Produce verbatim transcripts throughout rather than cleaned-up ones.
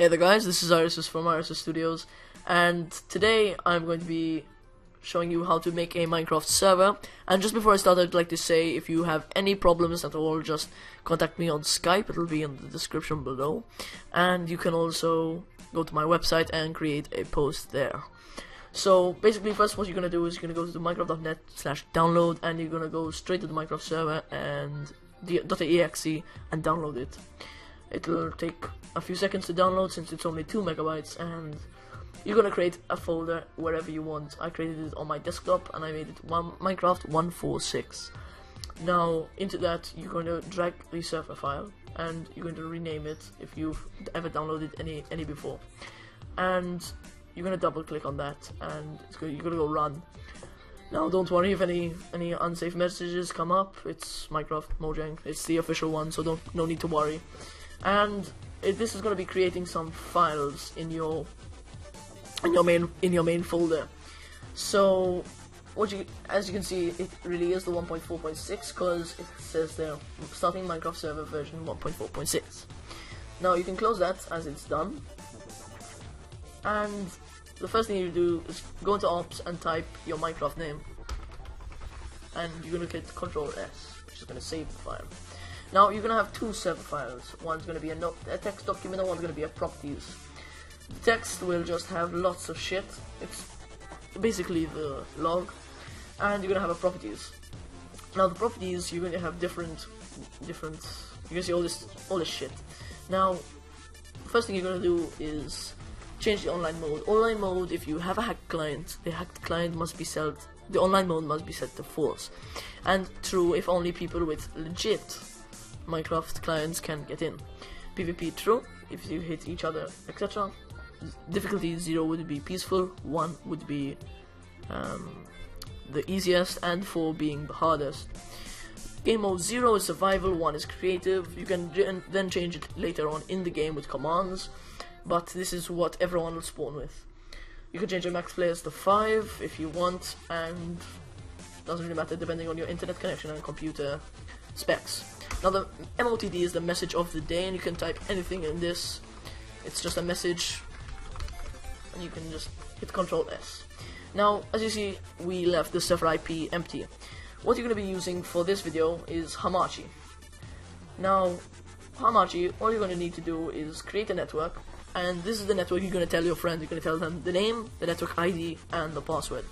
Hey there guys, this is Irossus from Irossus Studios, and today I'm going to be showing you how to make a Minecraft server. And just before I start, I'd like to say if you have any problems at all, just contact me on Skype. It'll be in the description below, and you can also go to my website and create a post there. So basically, first what you're going to do is you're going to go to minecraft dot net slash download, and you're going to go straight to the Minecraft server and .exe and download it. It'll take a few seconds to download since it's only two megabytes, and you're gonna create a folder wherever you want. I created it on my desktop and I made it one Minecraft one four six. Now into that you're going to drag the server file and you're going to rename it if you've ever downloaded any any before, and you're gonna double click on that and it's gonna, you're gonna go run. Now don't worry if any any unsafe messages come up. It's Minecraft Mojang. It's the official one, so don't no need to worry. And it, this is going to be creating some files in your in your main in your main folder. So what you as you can see, it really is the one point four point six because it says there starting Minecraft server version one point four point six. Now you can close that as it's done. And the first thing you do is go into ops and type your Minecraft name. And you're going to hit control S, which is going to save the file. Now you're going to have two server files. One's going to be a, no a text document and one's going to be a properties. The text will just have lots of shit. It's basically the log. And you're going to have a properties. Now the properties, you're going to have different, different, you're going to see all this, all this shit. Now, the first thing you're going to do is change the online mode. Online mode, if you have a hacked client, the hacked client must be set, the online mode must be set to false. And true if only people with legit Minecraft clients can get in. PvP true if you hit each other, et cetera. Difficulty zero would be peaceful, one would be um, the easiest, and four being the hardest. Game mode zero is survival, one is creative. You can then change it later on in the game with commands. But this is what everyone will spawn with. You can change your max players to five if you want, and doesn't really matter depending on your internet connection and computer specs. Now the M O T D is the message of the day, and you can type anything in this. It's just a message, and you can just hit control S. Now as you see, we left the server I P empty. What you're going to be using for this video is Hamachi. Now Hamachi, all you're going to need to do is create a network. And this is the network you're going to tell your friends. You're going to tell them the name, the network I D, and the password.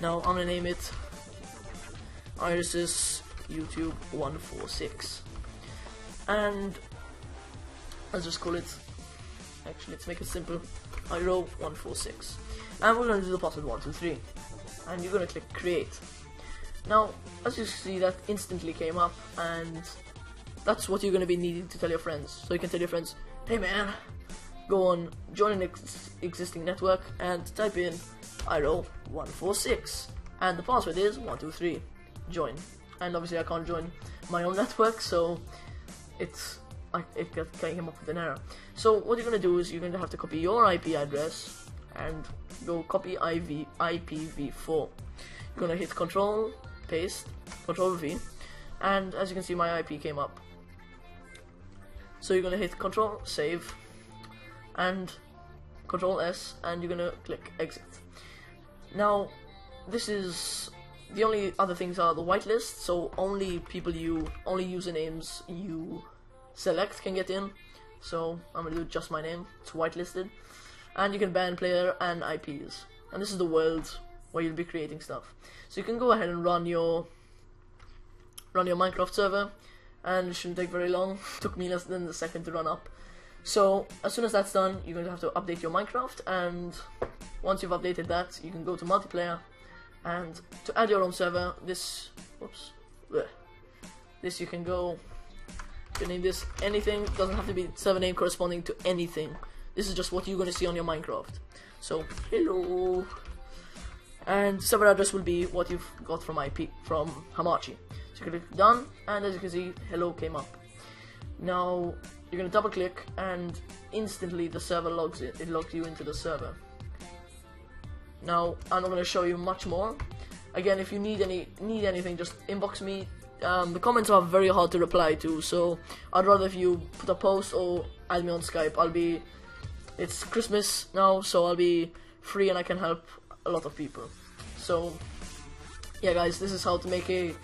Now I'm going to name it Irossus YouTube one four six. And let's just call it, actually let's make it simple, Iro one four six. And we're going to do the password one two three. And you're going to click create. Now as you see, that instantly came up, and that's what you're going to be needing to tell your friends. So you can tell your friends, hey man, go on, join an ex existing network and type in Iro one four six, and the password is one two three, join. And obviously I can't join my own network, so it's I, it came up with an error. So what you're going to do is you're going to have to copy your I P address and go copy I P v four. You're going to hit control, paste, control V, and as you can see my I P came up. So you're going to hit control, save, and control S, and you're gonna click exit. Now this is the only other things are the whitelist, so only people you only usernames you select can get in. So I'm gonna do just my name, it's whitelisted, and you can ban player and I Ps. And this is the world where you'll be creating stuff. So you can go ahead and run your run your Minecraft server, and it shouldn't take very long. Took me less than a second to run up. So as soon as that's done, you're going to have to update your Minecraft, and once you've updated that, you can go to multiplayer, and to add your own server, this, oops, bleh, this you can go, you can name this anything. It doesn't have to be server name corresponding to anything. This is just what you're going to see on your Minecraft. So hello, and server address will be what you've got from I P from Hamachi. So you click done, and as you can see, hello came up. Now you're gonna double click, and instantly the server logs it. It logs you into the server. Now I'm not gonna show you much more. Again, if you need any need anything, just inbox me. Um, the comments are very hard to reply to, so I'd rather if you put a post or add me on Skype. I'll be it's Christmas now, so I'll be free and I can help a lot of people. So yeah guys, this is how to make a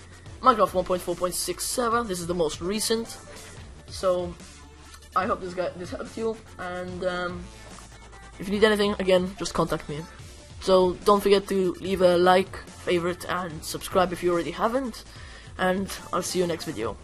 Minecraft one point four point sixty-seven. This is the most recent. So I hope this guy this helped you, and um, if you need anything, again, just contact me. So don't forget to leave a like, favorite, and subscribe if you already haven't, and I'll see you next video.